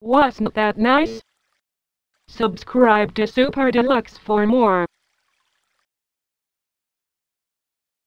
Wasn't that nice? Subscribe to Super Deluxe for more.